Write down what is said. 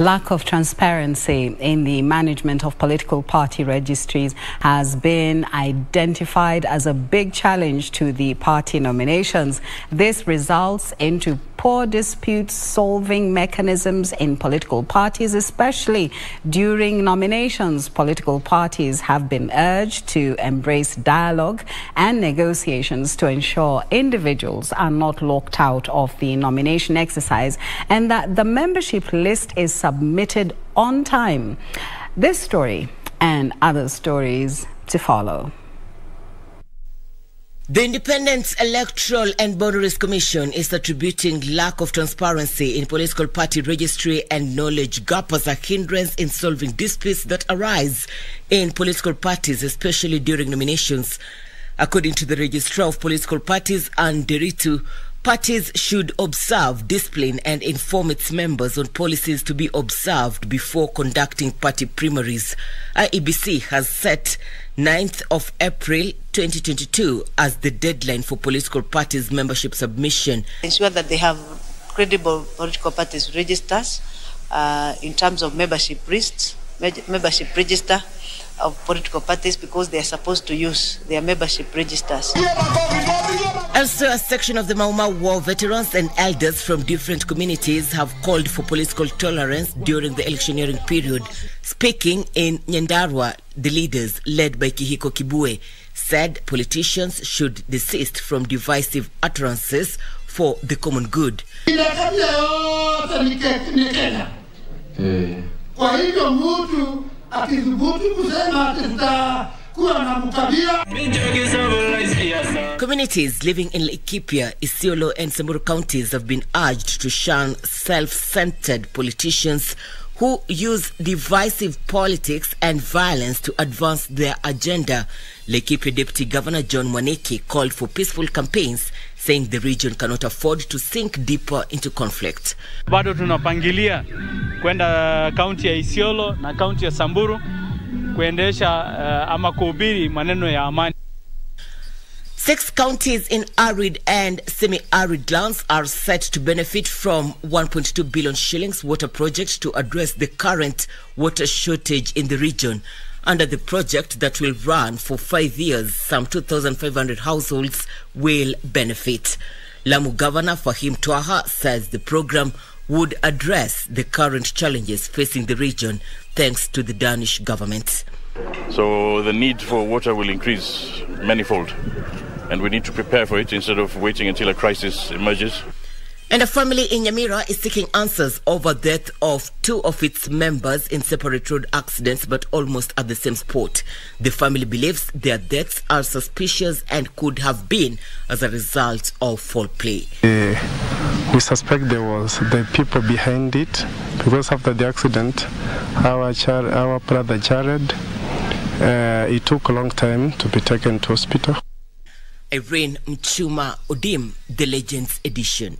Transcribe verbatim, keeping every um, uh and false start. lack of transparency in the management of political party registries has been identified as a big challenge to the party nominations. This results into poor dispute-solving mechanisms in political parties, especially during nominations. Political parties have been urged to embrace dialogue and negotiations to ensure individuals are not locked out of the nomination exercise and that the membership list is submitted on time. This story and other stories to follow. The Independent Electoral and Boundaries Commission is attributing lack of transparency in political party registry and knowledge gap as a hindrance in solving disputes that arise in political parties, especially during nominations. According to the Registrar of Political Parties, Anne Deritu, parties should observe, discipline and inform its members on policies to be observed before conducting party primaries. I E B C has set ninth of April twenty twenty-two as the deadline for political parties' membership submission. Ensure that they have credible political parties registers uh, in terms of membership lists, membership register of political parties, because they are supposed to use their membership registers. Also, a section of the Mau Mau war veterans and elders from different communities have called for political tolerance during the electioneering period. Speaking in Nyandarua, the leaders, led by Kihiko Kibue, said politicians should desist from divisive utterances for the common good. Communities living in Laikipia, Isiolo and Samburu counties have been urged to shun self-centered politicians who use divisive politics and violence to advance their agenda. Laikipia Deputy Governor John Mwaniki called for peaceful campaigns, saying the region cannot afford to sink deeper into conflict. Bado tunapangilia kwenda county ya Isiolo na county ya Samburu kuendesha uh, ama kuhubiri maneno ya amani. Six counties in arid and semi-arid lands are set to benefit from one point two billion shillings water project to address the current water shortage in the region. Under the project that will run for five years, some two thousand five hundred households will benefit. Lamu Governor Fahim Tuaha says the program would address the current challenges facing the region thanks to the Danish government. So the need for water will increase manifold, and we need to prepare for it instead of waiting until a crisis emerges. And a family in Yamira is seeking answers over the death of two of its members in separate road accidents, but almost at the same spot. The family believes their deaths are suspicious and could have been as a result of foul play. Uh, we suspect there was the people behind it, because after the accident, our, child, our brother Jared, uh, it took a long time to be taken to hospital. Irene Mchuma Odim, The Legends Edition.